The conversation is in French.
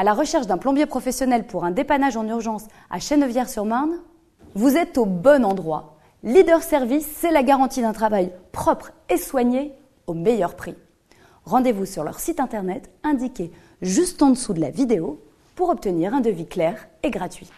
à la recherche d'un plombier professionnel pour un dépannage en urgence à Chennevières-sur-Marne, vous êtes au bon endroit. Leader Service, c'est la garantie d'un travail propre et soigné au meilleur prix. Rendez-vous sur leur site internet indiqué juste en dessous de la vidéo pour obtenir un devis clair et gratuit.